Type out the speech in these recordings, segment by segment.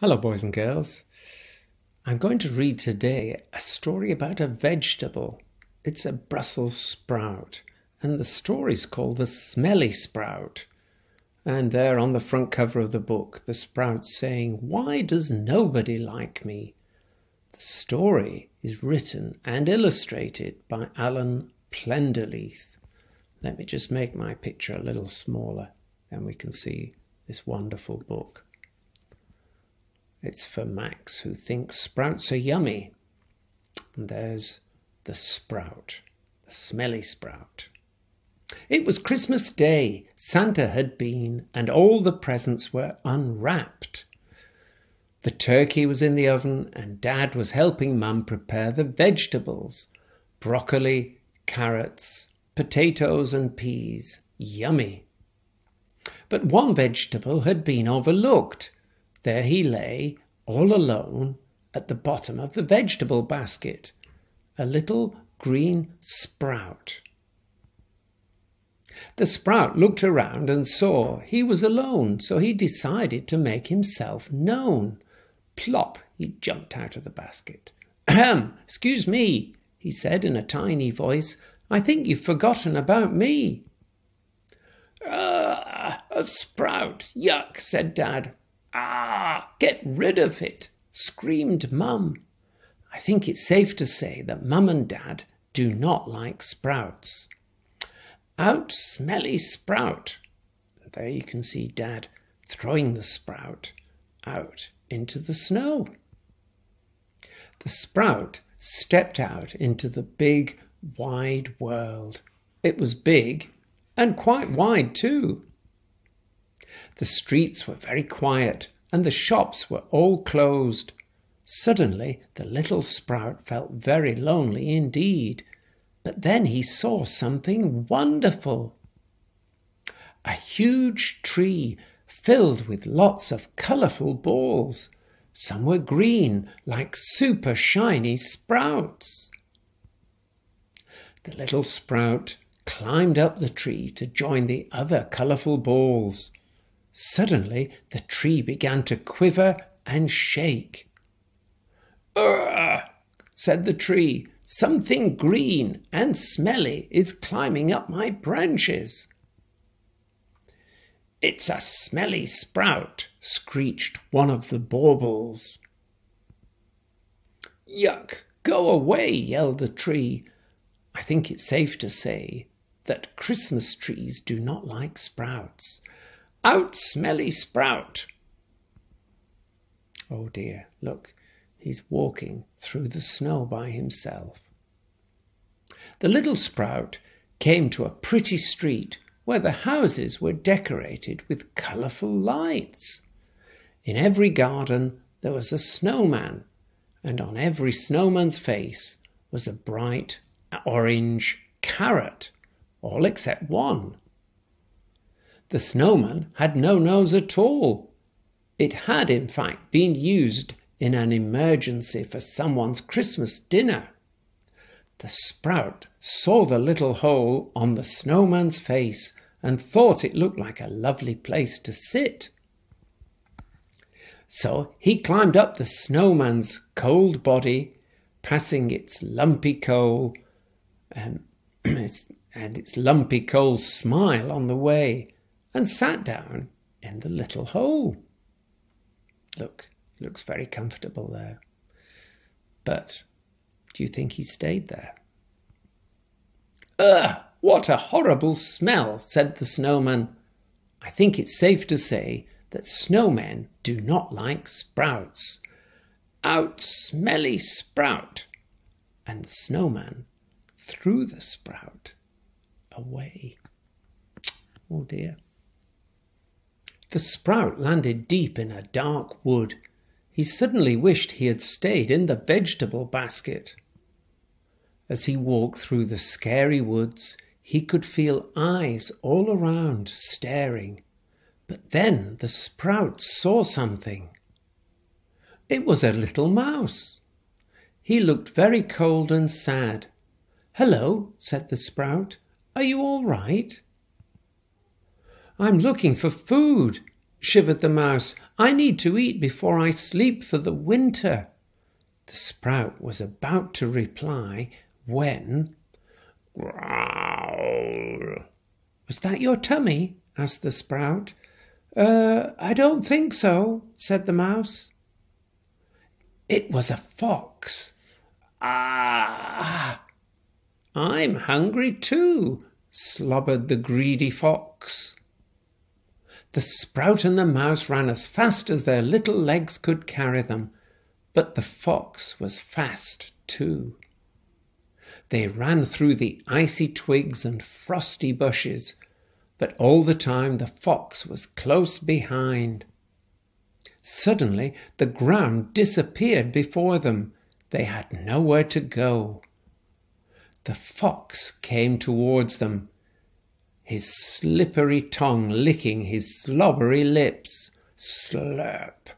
Hello boys and girls. I'm going to read today a story about a vegetable. It's a Brussels sprout and the story's called The Smelly Sprout. And there on the front cover of the book, the sprout's saying, "Why does nobody like me?" The story is written and illustrated by Alan Plenderleith. Let me just make my picture a little smaller and we can see this wonderful book. It's for Max, who thinks sprouts are yummy. And there's the sprout, the smelly sprout. It was Christmas Day. Santa had been, and all the presents were unwrapped. The turkey was in the oven, and Dad was helping Mum prepare the vegetables. Broccoli, carrots, potatoes and peas. Yummy. But one vegetable had been overlooked. There he lay, all alone, at the bottom of the vegetable basket, a little green sprout. The sprout looked around and saw he was alone, so he decided to make himself known. Plop, he jumped out of the basket. "Ahem, excuse me," he said in a tiny voice. "I think you've forgotten about me." "Ugh, a sprout, yuck," said Dad. "Ah, get rid of it," screamed Mum. I think it's safe to say that Mum and Dad do not like sprouts. "Out, smelly sprout." There you can see Dad throwing the sprout out into the snow. The sprout stepped out into the big, wide world. It was big and quite wide too. The streets were very quiet and the shops were all closed. Suddenly the little sprout felt very lonely indeed, but then he saw something wonderful. A huge tree filled with lots of colourful balls. Some were green, like super shiny sprouts. The little sprout climbed up the tree to join the other colourful balls. Suddenly, the tree began to quiver and shake. "Ugh," said the tree. "Something green and smelly is climbing up my branches." "It's a smelly sprout," screeched one of the baubles. "Yuck, go away," yelled the tree. I think it's safe to say that Christmas trees do not like sprouts. "Out, smelly sprout!" Oh dear, look, he's walking through the snow by himself. The little sprout came to a pretty street where the houses were decorated with colourful lights. In every garden there was a snowman, and on every snowman's face was a bright orange carrot, all except one. The snowman had no nose at all. It had, in fact, been used in an emergency for someone's Christmas dinner. The sprout saw the little hole on the snowman's face and thought it looked like a lovely place to sit. So he climbed up the snowman's cold body, passing its lumpy coal and its lumpy coal smile on the way, and sat down in the little hole. Look, he looks very comfortable there. But do you think he stayed there? "Ugh, what a horrible smell," said the snowman. I think it's safe to say that snowmen do not like sprouts. "Out, smelly sprout!" And the snowman threw the sprout away. Oh dear. The sprout landed deep in a dark wood. He suddenly wished he had stayed in the vegetable basket. As he walked through the scary woods, he could feel eyes all around staring. But then the sprout saw something. It was a little mouse. He looked very cold and sad. "Hello," said the sprout. "Are you all right?" "I'm looking for food," shivered the mouse. I need to eat before I sleep for the winter. The sprout was about to reply when... Growl! Was that your tummy? Asked the sprout. I don't think so, said the mouse. It was a fox. Ah! I'm hungry too, slobbered the greedy fox. The sprout and the mouse ran as fast as their little legs could carry them, but the fox was fast too. They ran through the icy twigs and frosty bushes, but all the time the fox was close behind. Suddenly the ground disappeared before them. They had nowhere to go. The fox came towards them, his slippery tongue licking his slobbery lips. Slurp!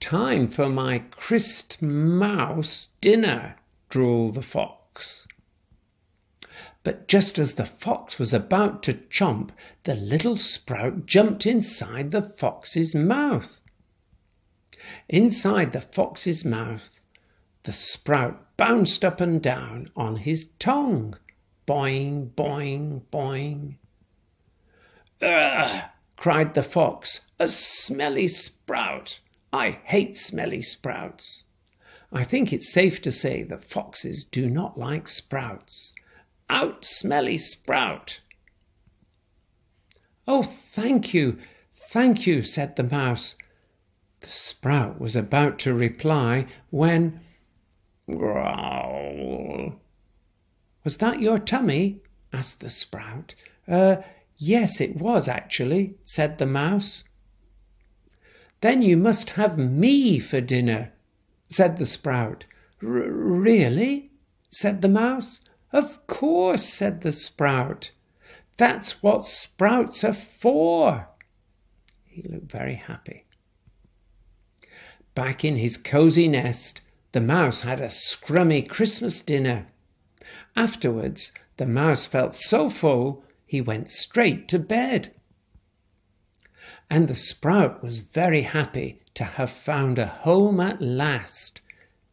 Time for my crisp mouse dinner, drawled the fox. But just as the fox was about to chomp, the little sprout jumped inside the fox's mouth. Inside the fox's mouth, the sprout bounced up and down on his tongue. Boing, boing, boing. Ugh! Cried the fox. A smelly sprout! I hate smelly sprouts. I think it's safe to say that foxes do not like sprouts. Out, smelly sprout! Oh, thank you, said the mouse. The sprout was about to reply when... Growl! Was that your tummy? Asked the sprout. Yes, it was actually, said the mouse. Then you must have me for dinner, said the sprout. Really? Said the mouse. Of course, said the sprout. That's what sprouts are for. He looked very happy. Back in his cosy nest, the mouse had a scrummy Christmas dinner. Afterwards, the mouse felt so full, he went straight to bed. And the sprout was very happy to have found a home at last,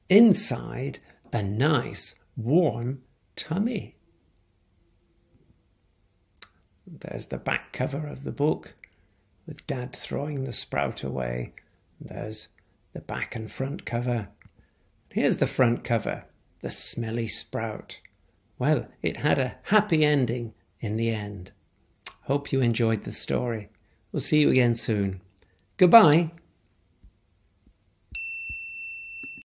inside a nice, warm tummy. There's the back cover of the book, with Dad throwing the sprout away. There's the back and front cover. Here's the front cover, the smelly sprout. Well, it had a happy ending in the end. Hope you enjoyed the story. We'll see you again soon. Goodbye.